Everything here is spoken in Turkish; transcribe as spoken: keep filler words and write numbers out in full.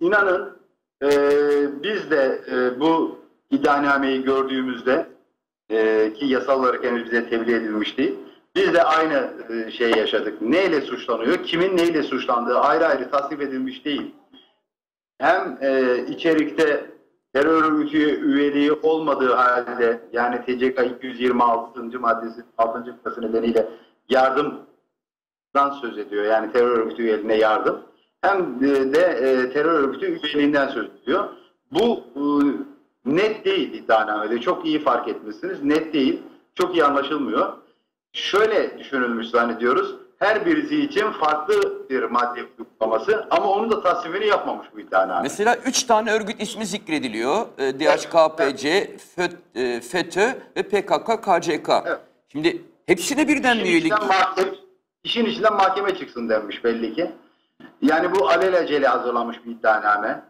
İnanın e, biz de e, bu iddianameyi gördüğümüzde e, ki yasal olarak henüz bize tebliğ edilmişti. Biz de aynı e, şeyi yaşadık. Neyle suçlanıyor? Kimin neyle suçlandığı ayrı ayrı tasnif edilmiş değil. Hem e, içerikte terör örgütü üyeliği olmadığı halde, yani T C K iki yüz yirmi altıncı maddesi altıncı fıkrası nedeniyle yardımdan söz ediyor. Yani terör örgütü üyeliğine yardım. Hem de, de e, terör örgütü üyeliğinden söz ediyor. Bu e, net değil iddianamede. Çok iyi fark etmişsiniz. Net değil. Çok iyi anlaşılmıyor. Şöyle düşünülmüş zannediyoruz. Her birisi için farklı bir madde uygulaması ama onun da tasnifini yapmamış bu iddianame. Mesela üç tane örgüt ismi zikrediliyor. E, D H K P C, evet, evet. FETÖ, FETÖ ve P K K, K C K. Evet. Şimdi hepsine birden işin üyelik. İçinden mahkeme, işin içinden mahkeme çıksın denmiş belli ki. Yani bu alelacele hazırlanmış bir iddianame.